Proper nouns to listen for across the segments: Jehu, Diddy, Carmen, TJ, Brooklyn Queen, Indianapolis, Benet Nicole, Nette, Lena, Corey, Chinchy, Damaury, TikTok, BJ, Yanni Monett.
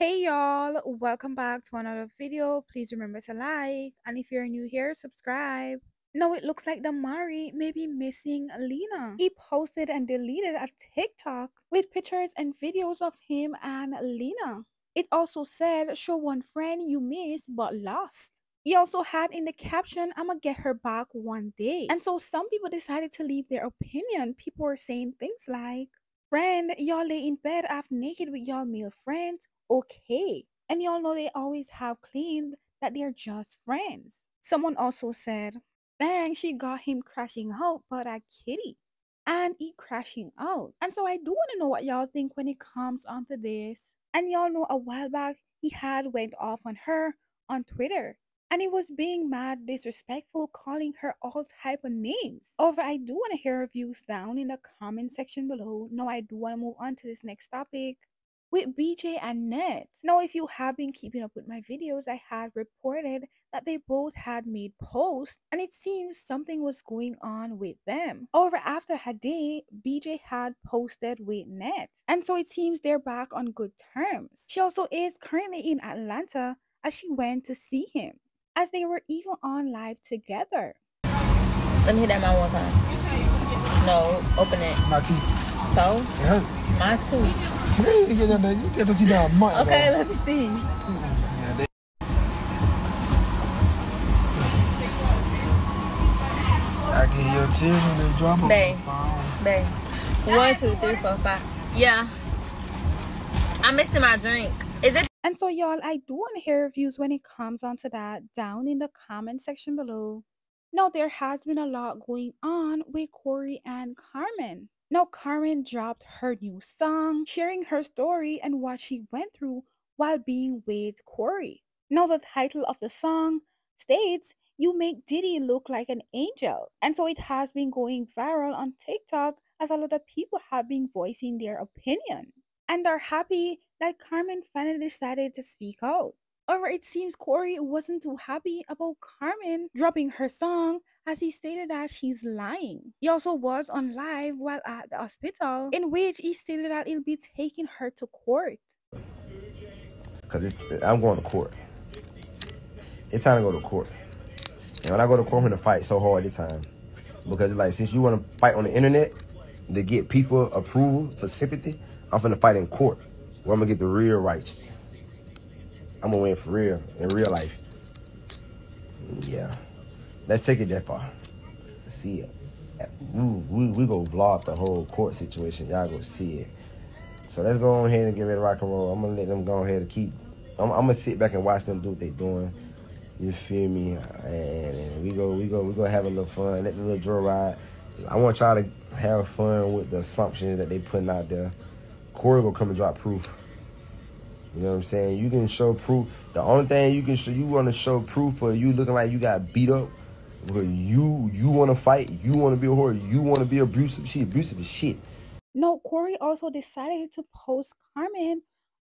Hey y'all, welcome back to another video. Please remember to like, and if you're new here, subscribe. Now it looks like Damaury may be missing Lena. He posted and deleted a TikTok with pictures and videos of him and Lena. It also said, show one friend you missed but lost. He also had in the caption, I'ma get her back one day. And so some people decided to leave their opinion. People were saying things like, friend, y'all lay in bed half naked with y'all male friends. Okay, and y'all know they always have claimed that they're just friends. Someone also said, dang, she got him crashing out, but a kitty, and he crashing out. And so I do want to know what y'all think when it comes onto this. And y'all know a while back he had went off on her on Twitter, and he was being mad disrespectful, calling her all type of names. However, I do want to hear reviews down in the comment section below. Now I do want to move on to this next topic with BJ and Nette. Now, if you have been keeping up with my videos, I had reported that they both had made posts, and it seems something was going on with them. However, after a day, BJ had posted with Nette, and so it seems they're back on good terms. She also is currently in Atlanta as she went to see him, as they were even on live together. Let me hit that mine one time. No, open it. My teeth. So? Yeah. My teeth. You get them, you get $30 a month. Okay, bro. Let me see. Yeah, I get your tears when they drop on the phone. Babe. 1, 2, 3, 4, 5. Yeah. I'm missing my drink. Is it? And so, y'all, I do want to hear reviews when it comes onto that down in the comment section below. Now, there has been a lot going on with Corey and Carmen. Now, Carmen dropped her new song, sharing her story and what she went through while being with Corey. Now, the title of the song states, you make Diddy look like an angel. And so it has been going viral on TikTok as a lot of people have been voicing their opinion and are happy that Carmen finally decided to speak out. However, it seems Corey wasn't too happy about Carmen dropping her song, as he stated that she's lying. He also was on live while at the hospital, in which he stated that he'll be taking her to court. Because I'm going to court. It's time to go to court. And when I go to court, I'm going to fight so hard this time. Because like, since you want to fight on the internet to get people approval for sympathy, I'm going to fight in court where I'm going to get the real righteous. I'm gonna win for real, in real life. Yeah. Let's take it that far. Let's see it. We go vlog the whole court situation. Y'all go see it. So let's go on ahead and get ready to rock and roll. I'm gonna let them go ahead and keep. I'm gonna sit back and watch them do what they doing. You feel me? And we gonna have a little fun. Let the little drill ride. I want y'all to have fun with the assumptions that they putting out there. Corey gonna come and drop proof. You know what I'm saying? You can show proof. The only thing you can show, you want to show proof for you looking like you got beat up. Because you want to fight. You want to be a whore. You want to be abusive. She abusive as shit. No, Corey also decided to post Carmen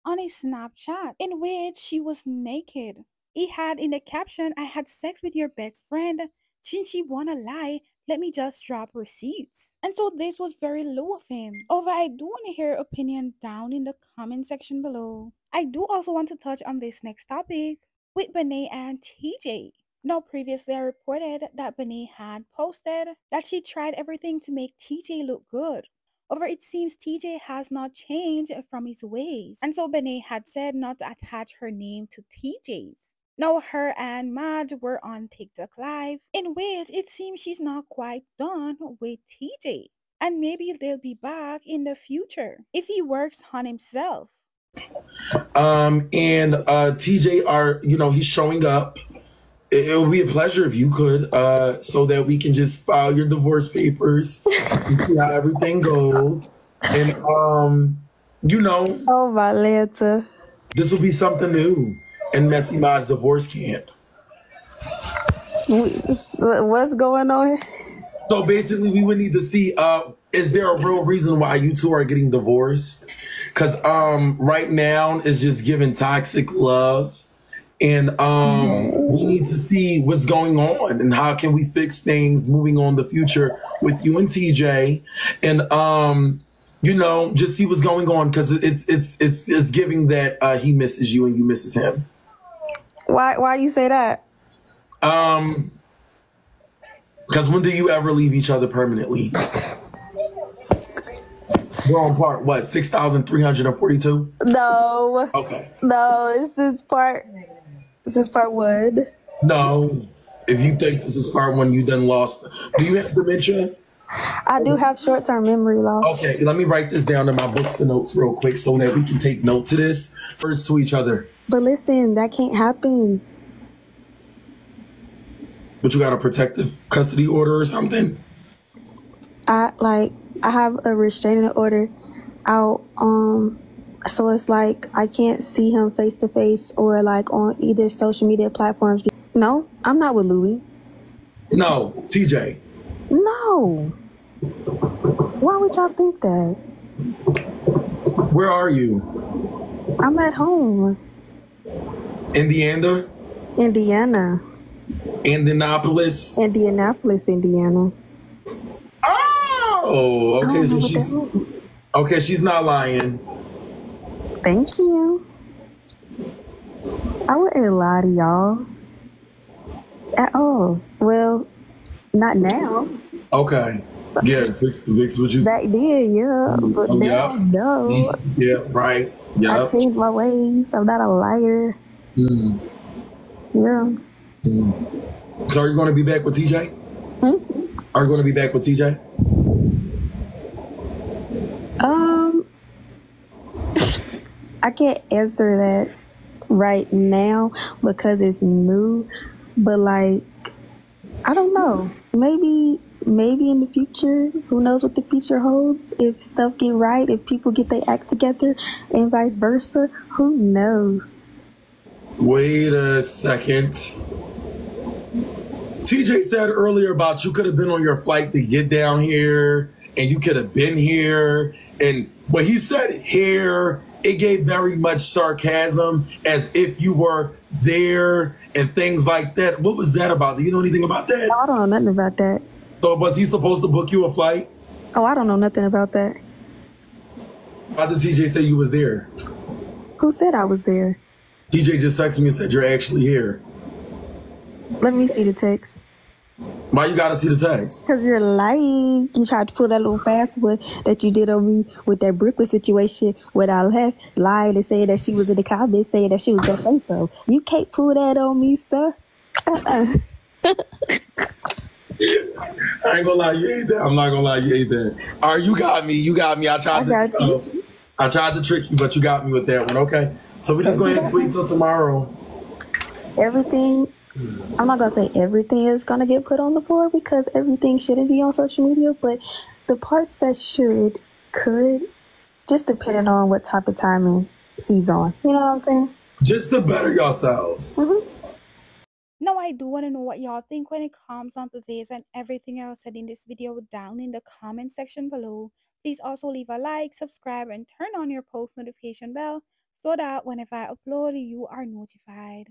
on a Snapchat in which she was naked. He had in the caption, I had sex with your best friend. Chinchy wanna lie. Let me just drop receipts. And so this was very low of him. However, I do want to hear your opinion down in the comment section below. I do also want to touch on this next topic with Benet and TJ. Now, previously I reported that Benet had posted that she tried everything to make TJ look good. However, it seems TJ has not changed from his ways. And so Benet had said not to attach her name to TJ's. Now, her and Madge were on TikTok Live, in which it seems she's not quite done with TJ. And maybe they'll be back in the future if he works on himself. TJ are, you know, he's showing up. It would be a pleasure if you could, so that we can just file your divorce papers and see how everything goes. And, you know. Oh, my Lanta. This will be something new. And Messy Mod's divorce camp. What's going on? So basically, we would need to see, is there a real reason why you two are getting divorced? Because right now, it's just giving toxic love. And we need to see what's going on and how can we fix things moving on the future with you and TJ. And you know, just see what's going on, because it's giving that he misses you and you misses him. Why you say that? Because when do you ever leave each other permanently? We're on part, what, 6,342? No. Okay. No, this is part one. No. If you think this is part one, you done lost. Do you have dementia? I do have short-term memory loss. Okay, let me write this down in my books and notes real quick so that we can take note to this. Words to each other. But listen, that can't happen. But you got a protective custody order or something? I have a restraining order out, so it's like I can't see him face to face or like on either social media platforms. No, I'm not with Louis. No, TJ. No. Why would y'all think that? Where are you? I'm at home. Indiana? Indiana. Indianapolis? Indianapolis, Indiana. Oh, okay, so she's not lying. Thank you. I wouldn't lie to y'all at all. Well, not now. Okay. Yeah, fix what you back then, yeah. But now, no. Yeah, right. Yeah. I changed my ways. I'm not a liar. Mm. Yeah. Mm. So are you going to be back with TJ? Hmm? Are you going to be back with TJ? I can't answer that right now because it's new, but like, I don't know. Maybe in the future, who knows what the future holds? If stuff get right, if people get their act together and vice versa, who knows? Wait a second. TJ said earlier about you could have been on your flight to get down here and you could have been here, and when he said here, it gave very much sarcasm as if you were there and things like that. What was that about? Do you know anything about that? No, I don't know nothing about that. So was he supposed to book you a flight? Oh, I don't know nothing about that. Why did TJ say you was there? Who said I was there? TJ just texted me and said you're actually here. Let me see the text. Why you gotta see the text? Because you're lying. You tried to pull that little fast one that you did on me with that Brooklyn situation where I left, lied and said that she was in the comments, saying that she was gonna say so. You can't pull that on me, sir. I ain't gonna lie, you ain't that. I'm not gonna lie, you ain't that. All right, you got me. You got me. I tried to trick you, but you got me with that one. Okay. So we're just going to wait until tomorrow. Everything. I'm not going to say everything is going to get put on the floor because everything shouldn't be on social media, but the parts that should, could, just depending on what type of timing he's on. You know what I'm saying? Just to better yourselves. Mm-hmm. Now, I do want to know what y'all think when it comes on to this and everything else said in this video down in the comment section below. Please also leave a like, subscribe, and turn on your post notification bell so that whenever I upload, you are notified.